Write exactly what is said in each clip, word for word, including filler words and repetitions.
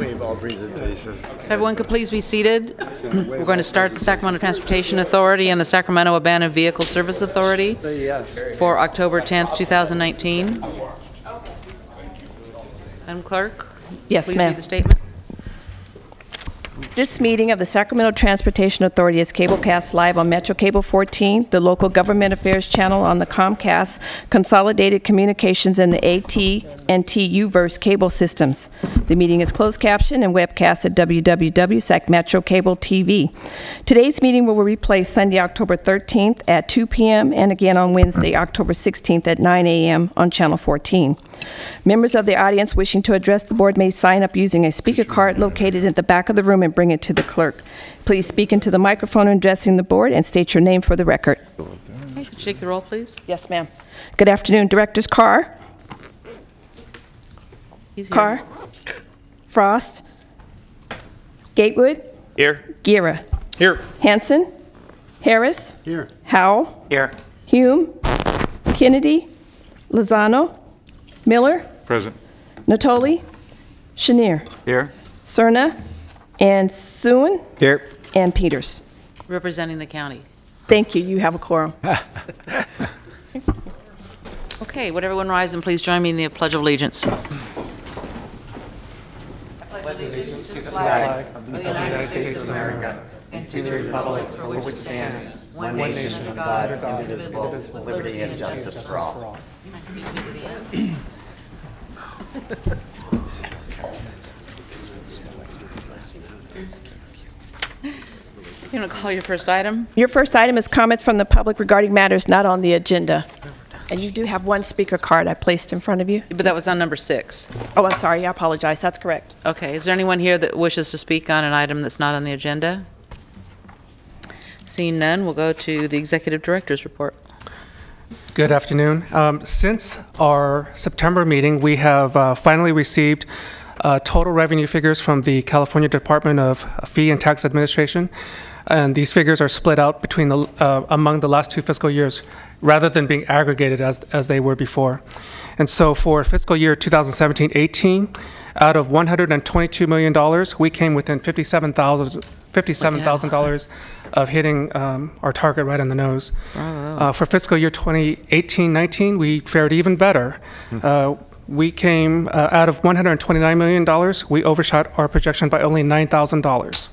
waive all presentations. If everyone could please be seated. We're going to start the Sacramento Transportation Authority and the Sacramento Abandoned Vehicle Service Authority for October tenth, two thousand nineteen. Madam Clerk, yes, ma'am. Please read the statement. This meeting of the Sacramento Transportation Authority is cablecast live on Metro Cable fourteen, the local government affairs channel on the Comcast, Consolidated Communications, and the A T and T U-verse cable systems. The meeting is closed captioned and webcast at w w w dot sac metro cable dot t v. Today's meeting will replay Sunday, October thirteenth at two p m and again on Wednesday, October sixteenth at nine a m on Channel fourteen. Members of the audience wishing to address the board may sign up using a speaker card located at the back of the room and bring it to the clerk. Please speak into the microphone addressing the board and state your name for the record. Okay, could you take the roll, please? Yes, ma'am. Good afternoon, Directors Carr. He's here. Carr. Frost. Gatewood. Here. Guerra. Here. Hanson. Harris. Here. Howell. Here. Hume. Kennedy. Lozano. Miller. Present. Natoli. Chenier. Here. Cerna. And Suen. Here. And Peters. Representing the county. Thank you. You have a quorum. Okay. Would everyone rise and please join me in the Pledge of Allegiance. Allegiance to the flag of the United States of America and to the republic for which it stands, one nation under God, indivisible, with liberty and justice for all. You might speak to the end. You want to call your first item? Your first item is comments from the public regarding matters not on the agenda. And you do have one speaker card I placed in front of you. But that was on number six. Oh, I'm sorry. I apologize. That's correct. Okay. Is there anyone here that wishes to speak on an item that's not on the agenda? Seeing none, we'll go to the Executive Director's report. Good afternoon. Um, since our September meeting, we have uh, finally received uh, total revenue figures from the California Department of Fee and Tax Administration. And these figures are split out between the, uh, among the last two fiscal years, rather than being aggregated as, as they were before. And so for fiscal year two thousand seventeen eighteen, out of one hundred twenty-two million dollars, we came within fifty-seven thousand dollars of hitting um, our target right on the nose. Oh, wow. Uh, for fiscal year twenty eighteen nineteen, we fared even better. Mm-hmm. uh, we came uh, out of one hundred twenty-nine million dollars, we overshot our projection by only nine thousand dollars.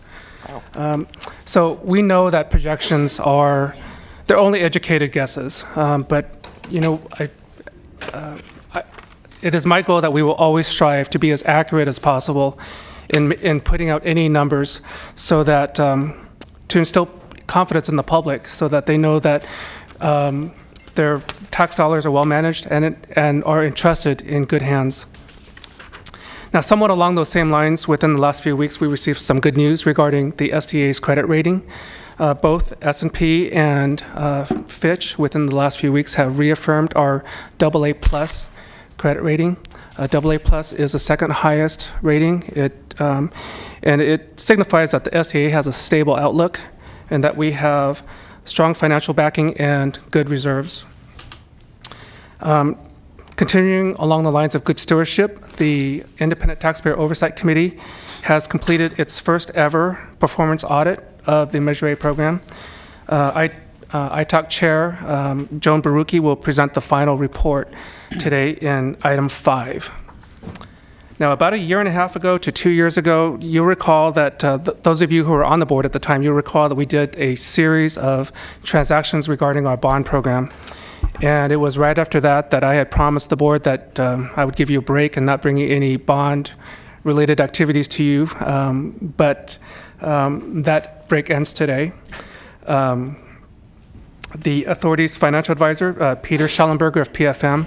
Wow. Um, so we know that projections are, they're only educated guesses, um, but you know, I, uh, I, it is my goal that we will always strive to be as accurate as possible in, in putting out any numbers, so that um, to instill confidence in the public, so that they know that um, their tax dollars are well managed and, it, and are entrusted in good hands. Now, somewhat along those same lines, within the last few weeks, we received some good news regarding the S T A's credit rating. Uh, both S and P and uh, Fitch within the last few weeks have reaffirmed our double A plus credit rating. Uh, double A plus is the second highest rating, it, um, and it signifies that the S T A has a stable outlook and that we have strong financial backing and good reserves. Um, continuing along the lines of good stewardship, the Independent Taxpayer Oversight Committee has completed its first ever performance audit of the Measure A program. Uh, I, uh, I T A C Chair um, Joan Barucchi will present the final report today in item five. Now, about a year and a half ago to two years ago, you'll recall that uh, th those of you who were on the board at the time, you'll recall that we did a series of transactions regarding our bond program. And it was right after that that I had promised the board that um, I would give you a break and not bring you any bond related activities to you, um, but um, that break ends today. Um, the authority's financial advisor, uh, Peter Schellenberger of P F M,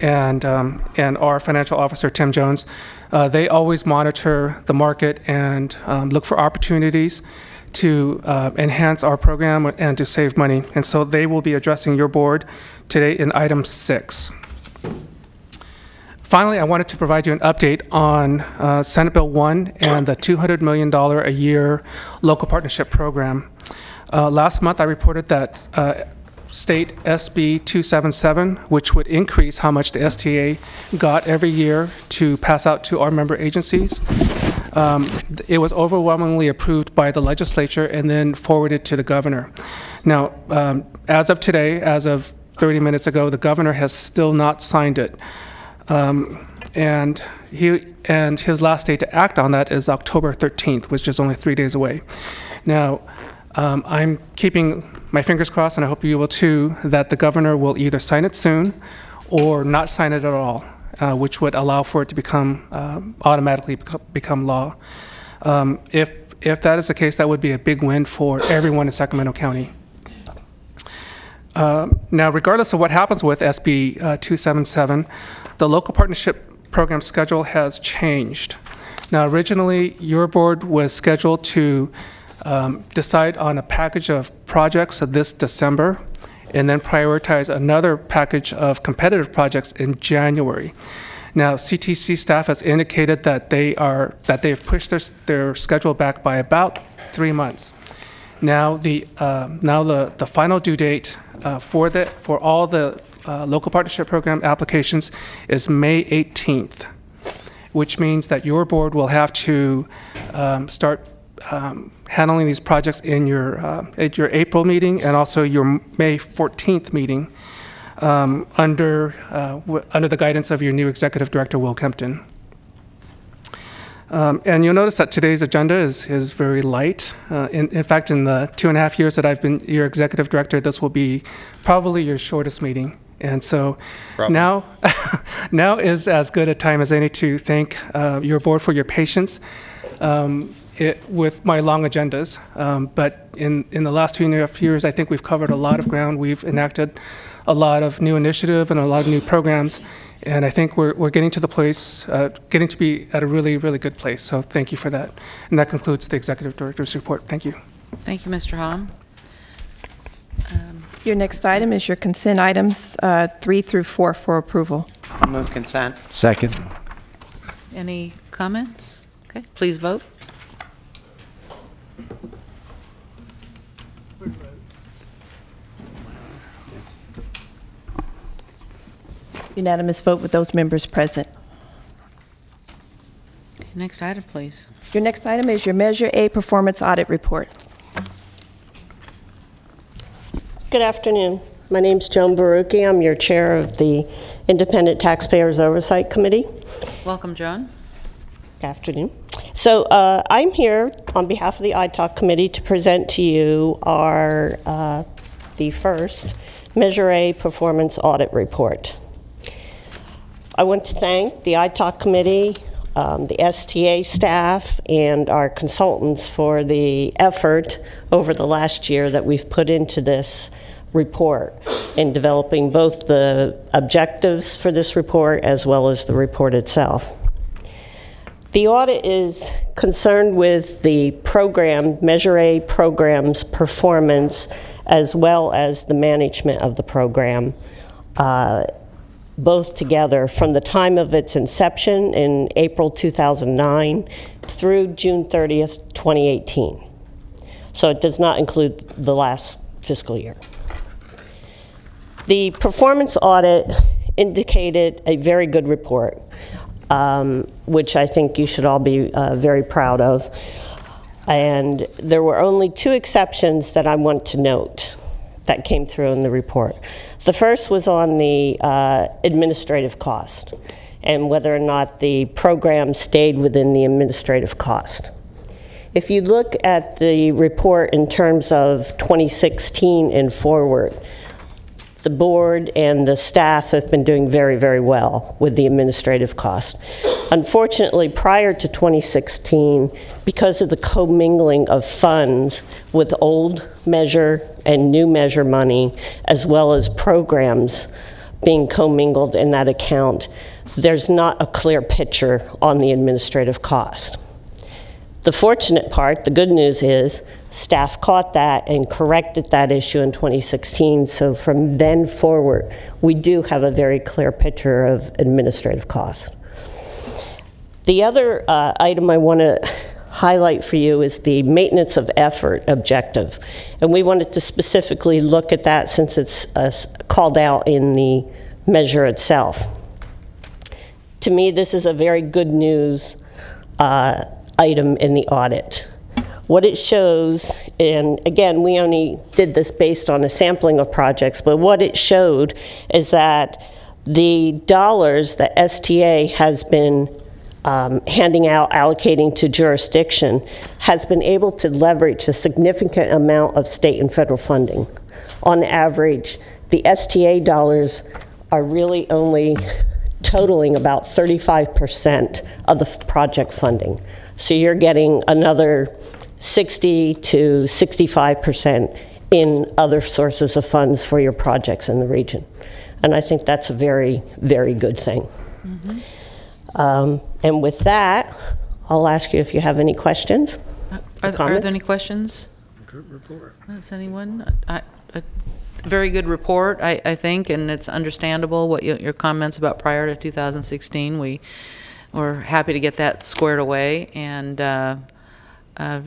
and, um, and our financial officer, Tim Jones, uh, they always monitor the market and um, look for opportunities to uh, enhance our program and to save money. And so they will be addressing your board today in item six. Finally, I wanted to provide you an update on uh, Senate Bill one and the two hundred million dollars a year local partnership program. Uh, last month, I reported that uh, state S B two seventy-seven, which would increase how much the S T A got every year to pass out to our member agencies. Um, it was overwhelmingly approved by the legislature and then forwarded to the governor. Now, um, as of today, as of thirty minutes ago, the governor has still not signed it. Um, and he and his last day to act on that is October thirteenth, which is only three days away. Now, um, I'm keeping my fingers crossed, and I hope you will too, that the governor will either sign it soon or not sign it at all, uh, which would allow for it to become uh, automatically become law. Um, if, if that is the case, that would be a big win for everyone in Sacramento County. Uh, now, regardless of what happens with S B two seventy-seven, the local partnership program schedule has changed. Now, originally, your board was scheduled to Um, decide on a package of projects this December, and then prioritize another package of competitive projects in January. Now, C T C staff has indicated that they are that they've pushed their their schedule back by about three months. Now, the uh, now the the final due date uh, for the for all the uh, local partnership program applications is May eighteenth, which means that your board will have to um, start Um, handling these projects in your uh, at your April meeting and also your May fourteenth meeting um, under uh, w under the guidance of your new executive director, Will Kempton. Um, and you'll notice that today's agenda is is very light. Uh, in, in fact, in the two and a half years that I've been your executive director, this will be probably your shortest meeting. And so Problem. now now is as good a time as any to thank uh, your board for your patience. Um, It, with my long agendas, um, but in, in the last two and a half years, I think we've covered a lot of ground. We've enacted a lot of new initiative and a lot of new programs, and I think we're, we're getting to the place, uh, getting to be at a really, really good place. So thank you for that. And that concludes the Executive Director's report. Thank you. Thank you, Mister Hom. Um, your next item is your consent items uh, three through four for approval. I'll move consent. Second. Any comments? Okay, please vote. Unanimous vote with those members present. Next item, please. Your next item is your Measure A Performance Audit Report. Good afternoon. My name is Joan Barucchi. I'm your chair of the Independent Taxpayer Oversight Committee. Welcome, Joan. Good afternoon. So uh, I'm here on behalf of the I T A C Committee to present to you our uh, the first Measure A Performance Audit Report. I want to thank the I T A C Committee, um, the S T A staff, and our consultants for the effort over the last year that we've put into this report in developing both the objectives for this report as well as the report itself. The audit is concerned with the program, Measure A program's performance, as well as the management of the program. Uh, both together from the time of its inception in April two thousand nine through June thirtieth, twenty eighteen. So it does not include the last fiscal year. The performance audit indicated a very good report, um, which I think you should all be uh, very proud of. And there were only two exceptions that I want to note that came through in the report. The first was on the uh, administrative cost and whether or not the program stayed within the administrative cost. If you look at the report in terms of twenty sixteen and forward, the board and the staff have been doing very, very well with the administrative cost. Unfortunately, prior to twenty sixteen, because of the commingling of funds with old measure and new measure money, as well as programs being commingled in that account, there's not a clear picture on the administrative cost. The fortunate part, the good news is, staff caught that and corrected that issue in twenty sixteen, so from then forward, we do have a very clear picture of administrative costs. The other uh, item I want to highlight for you is the maintenance of effort objective. And we wanted to specifically look at that since it's uh, called out in the measure itself. To me, this is a very good news uh, item in the audit. What it shows, and again, we only did this based on a sampling of projects, but what it showed is that the dollars that S T A has been Um, handing out, allocating to jurisdiction, has been able to leverage a significant amount of state and federal funding. On average, the S T A dollars are really only totaling about thirty-five percent of the project funding. So you're getting another sixty to sixty-five percent in other sources of funds for your projects in the region. And I think that's a very, very good thing. Mm-hmm. Um, and with that, I'll ask you if you have any questions. Are, th are there any questions? Good report. Is anyone? I, I, very good report, I, I think, and it's understandable what you, your comments about prior to two thousand sixteen. We were happy to get that squared away, and uh, uh,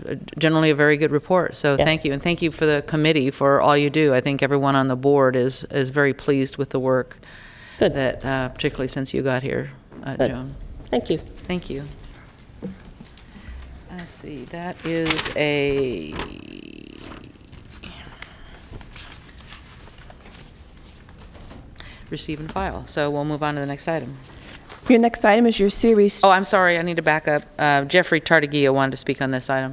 generally a very good report. So yes. Thank you, and thank you for the committee for all you do. I think everyone on the board is is very pleased with the work good. that, uh, particularly since you got here. Uh, Joan. Thank you. Thank you. Let's see, that is a receive and file. So we'll move on to the next item. Your next item is your series. Oh, I'm sorry, I need to back up. Uh, Jeffrey Tartaglia wanted to speak on this item,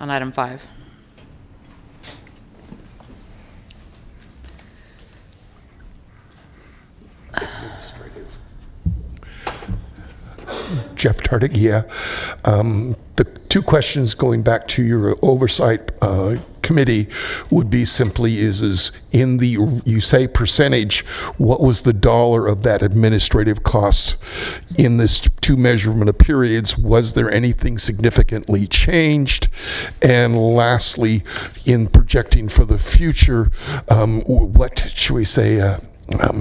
on item five. Jeff Tartaglia. Um, the two questions going back to your oversight uh, committee would be simply is, is in the, you say percentage, what was the dollar of that administrative cost in this two measurement of periods? Was there anything significantly changed? And lastly, in projecting for the future, um, what should we say, uh, Um,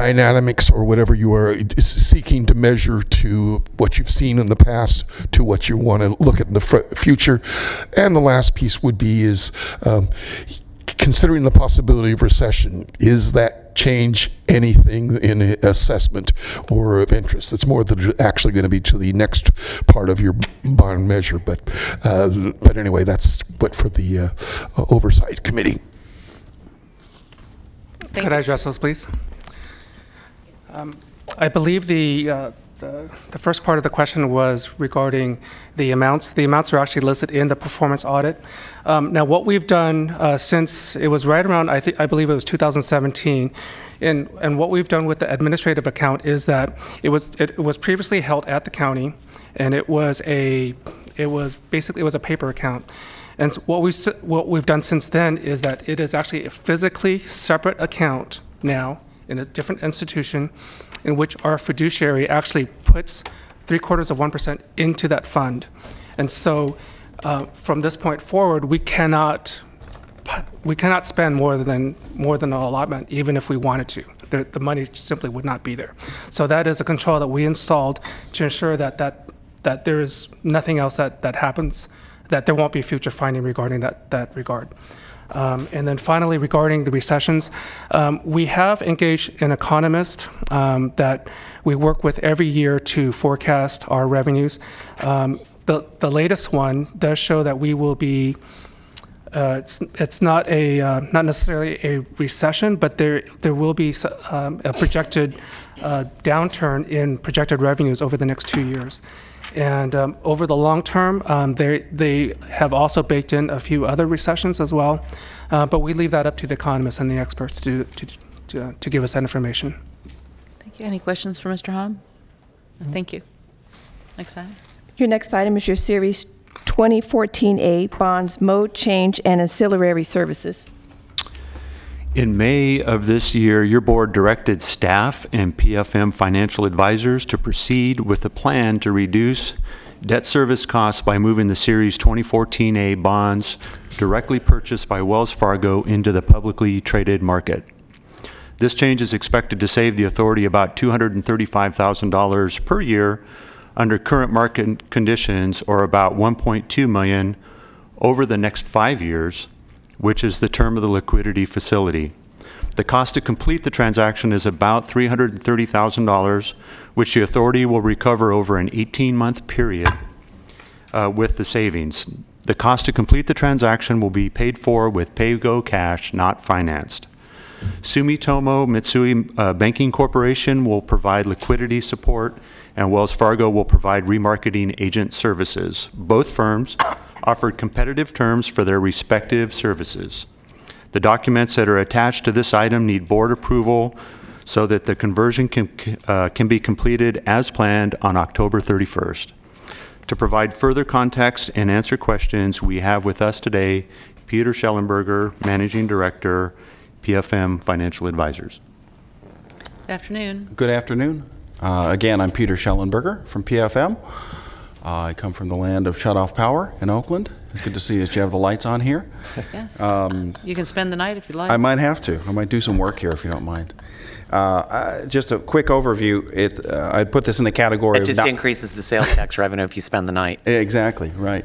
dynamics or whatever you are seeking to measure to what you've seen in the past to what you want to look at in the future. And the last piece would be is um, considering the possibility of recession, is that change anything in assessment or of interest? It's more than actually going to be to the next part of your bond measure, but uh, but anyway, that's what for the uh, oversight committee. Thank Could you. I address those, please? Um, I believe the, uh, the the first part of the question was regarding the amounts. The amounts are actually listed in the performance audit. Um, now, what we've done uh, since it was right around, I think I believe it was two thousand seventeen, and and what we've done with the administrative account is that it was it was previously held at the county, and it was a it was basically it was a paper account. And what we've, what we've done since then is that it is actually a physically separate account now in a different institution in which our fiduciary actually puts three quarters of one percent into that fund. And so uh, from this point forward, we cannot, we cannot spend more than, more than an allotment, even if we wanted to. The, the money simply would not be there. So that is a control that we installed to ensure that, that, that there is nothing else that, that happens, that there won't be future finding regarding that, that regard. Um, and then finally, regarding the recessions, um, we have engaged an economist um, that we work with every year to forecast our revenues. Um, the, the latest one does show that we will be, uh, it's, it's not, a, uh, not necessarily a recession, but there, there will be um, a projected uh, downturn in projected revenues over the next two years. And um, over the long term, um, they, they have also baked in a few other recessions as well. Uh, but we leave that up to the economists and the experts to, to, to, uh, to give us that information. Thank you. Any questions for Mister Hom? Mm-hmm. Thank you. Next item. Your next item is your Series twenty fourteen A, Bonds, Mode Change, and Ancillary Services. In May of this year, your board directed staff and P F M Financial Advisors to proceed with a plan to reduce debt service costs by moving the Series twenty fourteen A bonds directly purchased by Wells Fargo into the publicly traded market. This change is expected to save the authority about two hundred thirty-five thousand dollars per year under current market conditions, or about one point two million dollars over the next five years, which is the term of the liquidity facility. The cost to complete the transaction is about three hundred thirty thousand dollars, which the authority will recover over an eighteen month period uh, with the savings. The cost to complete the transaction will be paid for with pay-go cash, not financed. Sumitomo Mitsui uh, Banking Corporation will provide liquidity support, and Wells Fargo will provide remarketing agent services. Both firms offered competitive terms for their respective services. The documents that are attached to this item need board approval so that the conversion can, uh, can be completed as planned on October thirty-first. To provide further context and answer questions, we have with us today Peter Schellenberger, Managing Director, P F M Financial Advisors. Good afternoon. Good afternoon. Uh, again, I'm Peter Schellenberger from P F M. Uh, I come from the land of shut-off power in Oakland. It's good to see that you have the lights on here. Yes. Um, you can spend the night if you like. I might have to. I might do some work here if you don't mind. Uh, I, just a quick overview. It, uh, I'd put this in the category it of... It just increases the sales tax revenue if you spend the night. Exactly, right.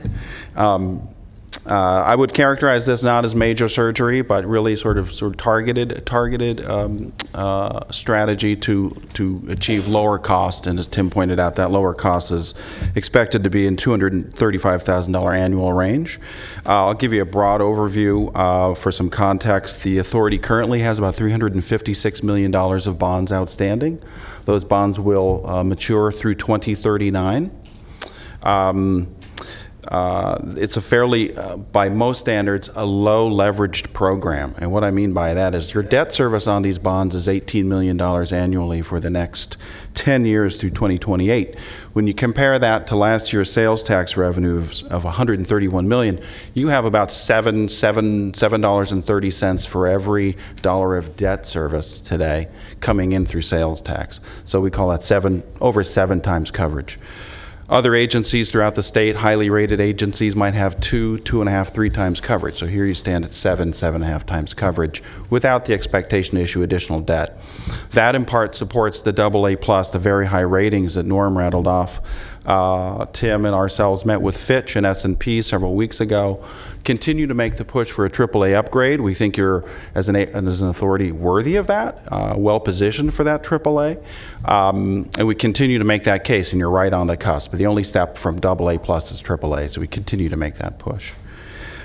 Um, uh, I would characterize this not as major surgery, but really sort of sort of targeted targeted um, uh, strategy to, to achieve lower cost. And as Tim pointed out, that lower cost is expected to be in two hundred thirty-five thousand dollar annual range. Uh, I'll give you a broad overview uh, for some context. The authority currently has about three hundred fifty-six million dollars of bonds outstanding. Those bonds will uh, mature through twenty thirty-nine. Um, Uh, it's a fairly, uh, by most standards, a low-leveraged program. And what I mean by that is your debt service on these bonds is eighteen million dollars annually for the next ten years through twenty twenty-eight. When you compare that to last year's sales tax revenue of, of one hundred thirty-one million dollars, you have about seven, seven, seven dollars and thirty cents for every dollar of debt service today coming in through sales tax. So we call that seven, over seven times coverage. Other agencies throughout the state, highly rated agencies, might have two, two and a half, three times coverage. So here you stand at seven, seven and a half times coverage without the expectation to issue additional debt. That in part supports the double A plus, the very high ratings that Norm rattled off. Uh, Tim and ourselves met with Fitch and S and P several weeks ago. Continue to make the push for a triple A upgrade. We think you're, as an, as an authority, worthy of that, uh, well positioned for that triple A. Um, and we continue to make that case, and you're right on the cusp. But the only step from double A plus is triple A, so we continue to make that push.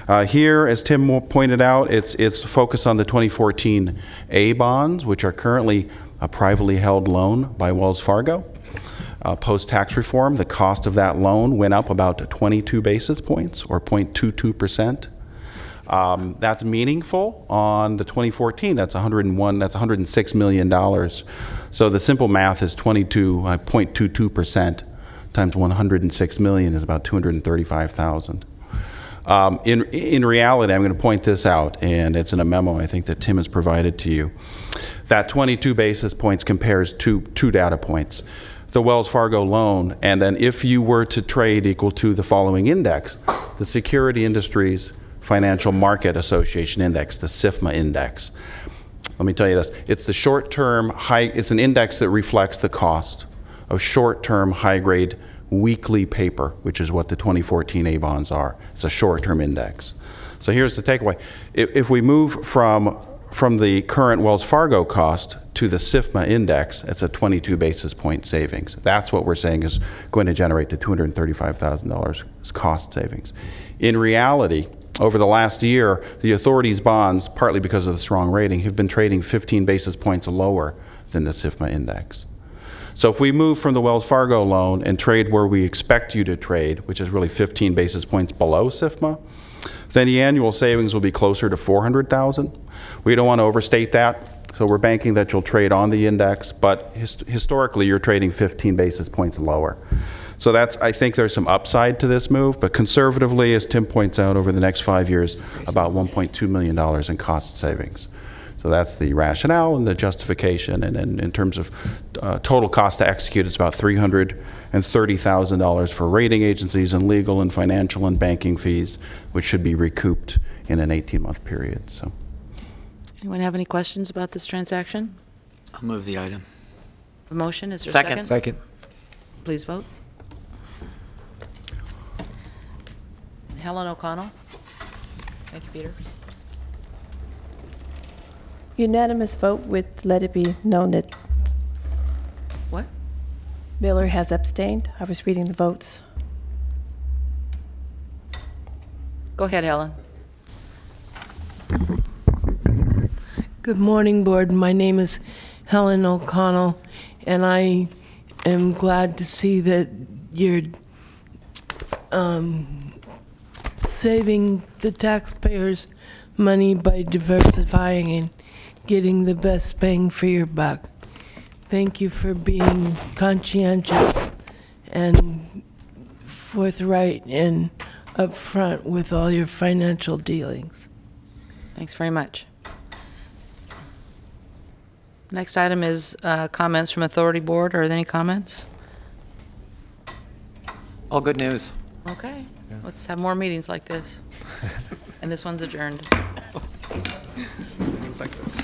Uh, here, as Tim pointed out, it's, it's focused on the twenty fourteen A bonds, which are currently a privately held loan by Wells Fargo. Uh, post-tax reform, the cost of that loan went up about twenty-two basis points, or zero point two two percent. Um, that's meaningful on the twenty fourteen. That's one hundred one. That's one hundred six million dollars. So the simple math is twenty-two, uh, zero point two two percent times one hundred six million is about two hundred thirty-five thousand. Um, in, in reality, I'm going to point this out, and it's in a memo I think that Tim has provided to you. That twenty-two basis points compares two, two data points. The Wells Fargo loan, and then if you were to trade equal to the following index, the Security Industries Financial Market Association Index, the S I F M A index. Let me tell you this, it's the short-term high, it's an index that reflects the cost of short-term high-grade weekly paper, which is what the twenty fourteen A bonds are. It's a short-term index. So here's the takeaway. If, if we move from from the current Wells Fargo cost to the S I F M A index, it's a twenty-two basis point savings. That's what we're saying is going to generate the two hundred thirty-five thousand dollars cost savings. In reality, over the last year, the authority's bonds, partly because of the strong rating, have been trading fifteen basis points lower than the S I F M A index. So if we move from the Wells Fargo loan and trade where we expect you to trade, which is really fifteen basis points below S I F M A, then the annual savings will be closer to four hundred thousand dollars. We don't want to overstate that, so we're banking that you'll trade on the index, but his historically you're trading fifteen basis points lower. So that's, I think there's some upside to this move, but conservatively, as Tim points out, over the next five years, about one point two million dollars in cost savings. So that's the rationale and the justification, and, and in terms of uh, total cost to execute, it's about three hundred thirty thousand dollars for rating agencies and legal and financial and banking fees, which should be recouped in an eighteen month period. So, anyone have any questions about this transaction? I'll move the item. A motion, is there a second? Second. Second. Please vote. Helen O'Connell. Thank you, Peter. Unanimous vote with let it be known that... What? Miller has abstained. I was reading the votes. Go ahead, Helen. Good morning, Board. My name is Helen O'Connell, and I am glad to see that you're um, saving the taxpayers' money by diversifying and getting the best bang for your buck. Thank you for being conscientious and forthright and upfront with all your financial dealings. Thanks very much. Next item is uh, comments from Authority Board. Are there any comments? All good news. Okay. Yeah. Let's have more meetings like this. And this one's adjourned. Things like this.